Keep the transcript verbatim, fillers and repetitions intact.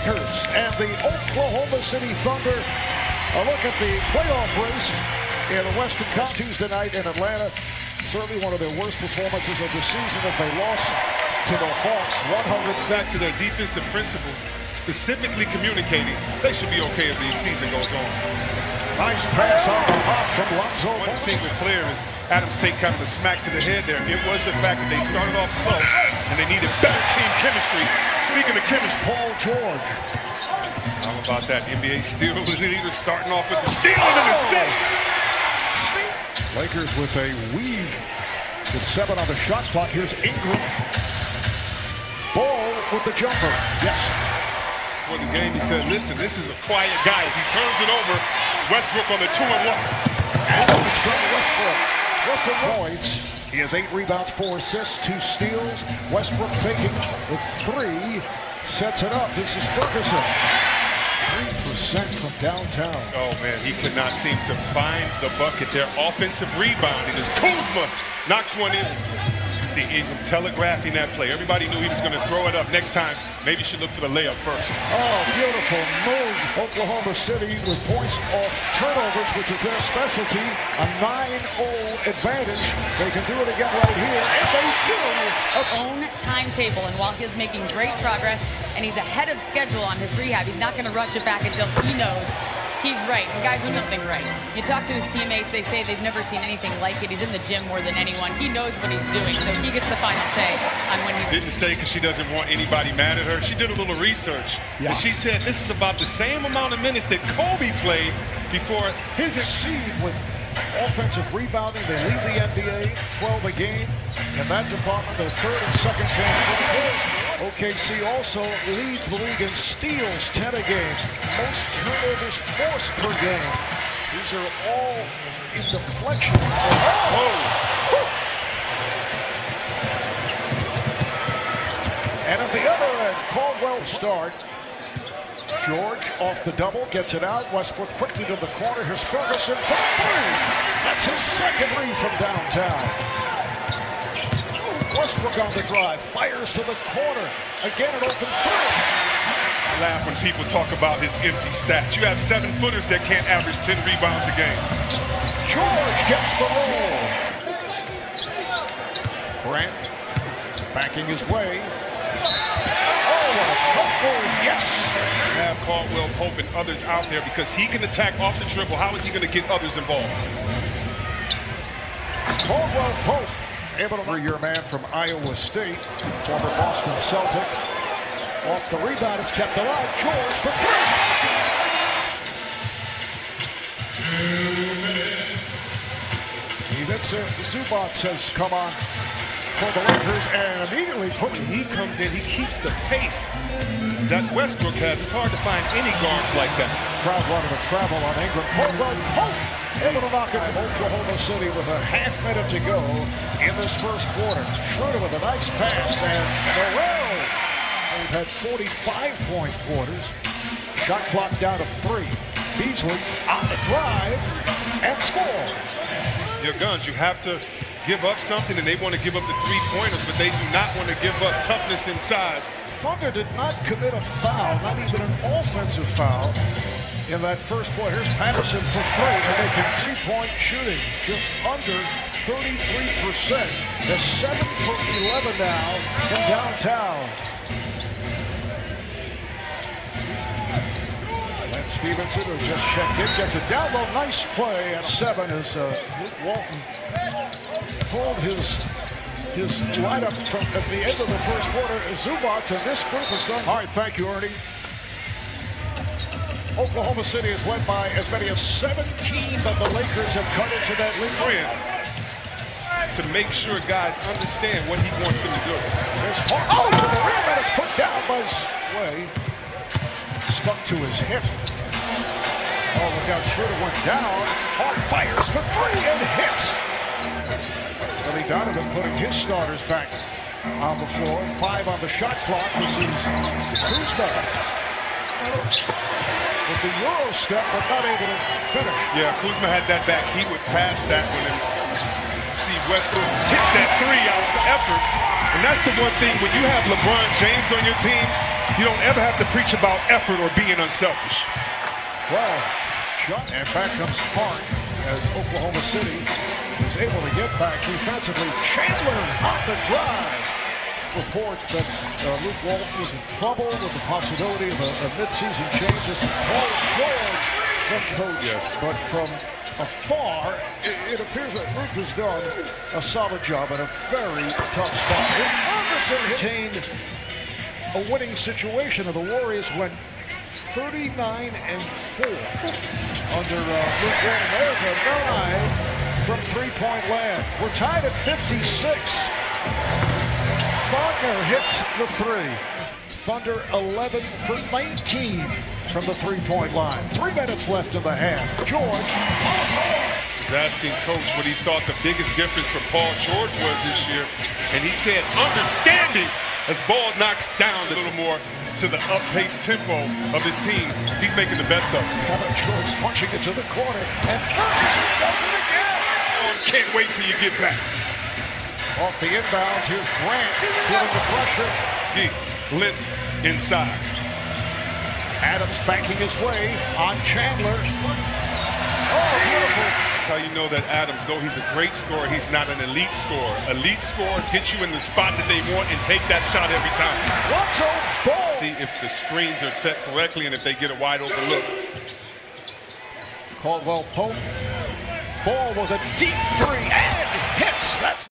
Lakers and the Oklahoma City Thunder. A look at the playoff race in the Western Conference Tuesday night in Atlanta. Certainly one of their worst performances of the season if they lost to the Hawks. one hundred back to their defensive principles, specifically communicating. They should be okay as the season goes on. Nice pass on the hop from Lonzo. One single player is Adams take kind of a smack to the head there. It was the fact that they started off slow and they needed better team chemistry. Speaking of chemistry, Paul George. How about that? The N B A still isn't even starting off with the steal and the assist. Lakers with a weave with seven on the shot clock. Here's Ingram. Ball with the jumper. Yes. For the game, he said, listen, this is a quiet guy. As he turns it over, Westbrook on the two and one. Adams from Westbrook. Russell points. He has eight rebounds, four assists, two steals. Westbrook faking with three. Sets it up. This is Ferguson. three percent from downtown. Oh, man, he could not seem to find the bucket there. Offensive rebound. It is Kuzma. Knocks one in. See, Ingram telegraphing that play. Everybody knew he was going to throw it up next time. Maybe should look for the layup first. Oh, beautiful move. Oklahoma City with points off turnovers, which is their specialty. A nine oh advantage. They can do it again right here. And they do. His own timetable. And while he is making great progress and he's ahead of schedule on his rehab, he's not going to rush it back until he knows he's right. The guy's doing something right. You talk to his teammates, they say they've never seen anything like it. He's in the gym more than anyone. He knows what he's doing, so he gets the final say on when he didn't say because she doesn't want anybody mad at her. She did a little research, yeah. And she said this is about the same amount of minutes that Kobe played before his exceed with offensive rebounding. They lead the N B A twelve a game. In that department, they're third and second chance for the Bulls. O K C also leads the league in steals, ten a game. Most turnovers forced per game. These are all in deflections. Oh! Whoa. And at the other end, Caldwell start. George off the double, gets it out. Westbrook quickly to the corner. Here's Ferguson from three. That's his second lead from downtown. Westbrook on the drive, fires to the corner. Again, an open three. I laugh when people talk about his empty stats. You have seven footers that can't average ten rebounds a game. George gets the roll. Grant backing his way. Oh, what a tough goal, yes. You have Caldwell Pope and others out there because he can attack off the dribble. How is he going to get others involved? Caldwell Pope. Able to three-year man from Iowa State, former Boston Celtic. Off the rebound, it's kept alive. George for three. Two minutes. Ivica Zubac has come on for the Lakers and immediately puts. When he comes in, he keeps the pace that Westbrook has. It's hard to find any guards like that. Crowd wanted to travel on Ingram. Caldwell Pope. Able to knock it from Oklahoma City with a half minute to go in this first quarter. Schroeder with a nice pass and Morrow. They've had forty-five point quarters. Shot clock down to three. Beasley on the drive and scores. Your guns, you have to give up something, and they want to give up the three pointers, but they do not want to give up toughness inside. Thunder did not commit a foul, not even an offensive foul. In that first quarter, here's Patterson for three, and they can three-point shooting just under thirty-three percent. They're seven for eleven now from downtown. And Stevenson has just checked in, gets it down low. Nice play at seven as uh, Luke Walton pulled his his lineup from at the end of the first quarter. Zubac and this group has done. All right, thank you, Ernie. Oklahoma City is led by as many as seventeen, but the Lakers have cut into that lead to make sure guys understand what he wants them to do. There's Hart oh, to the rim, and it's put down by Sway. Stuck to his hip. Oh, look out, Schroeder went down. Hart fires for three and hits. Billy Donovan putting his starters back on the floor. Five on the shot clock. This is Kuzma. With the Euro step, but not able to finish. Yeah, Kuzma had that back. He would pass that one. And see Westbrook hit that three outside effort. And that's the one thing, when you have LeBron James on your team, You don't ever have to preach about effort or being unselfish. Well, shot, and back comes Hart as Oklahoma City is able to get back defensively. Chandler on the drive. Reports that uh, Luke Walton was in trouble with the possibility of a, a midseason change. This is Paul George from coach, yes. But from afar, it, it appears that Luke has done a solid job in a very tough spot. If Ferguson retained a winning situation of the Warriors went thirty-nine and four under uh, Luke Walton. There's a drive from three-point land. We're tied at fifty-six. Faulkner hits the three. Thunder eleven for nineteen from the three-point line. Three minutes left in the half. George was asking coach what he thought the biggest difference from Paul George was this year, and he said understanding. As Ball knocks down a little more to the up-pace tempo of his team, he's making the best of it. George punching it to the corner, and Ferguson does it again. Oh, can't wait till you get back. Off the inbounds, here's Grant feeling the pressure. He lit inside. Adams banking his way on Chandler. Oh, beautiful. How you know that Adams, though he's a great scorer, he's not an elite scorer. Elite scorers get you in the spot that they want and take that shot every time. Lonzo, Ball. See if the screens are set correctly and if they get a wide open look. Caldwell Pope, Ball with a deep three and hits. That's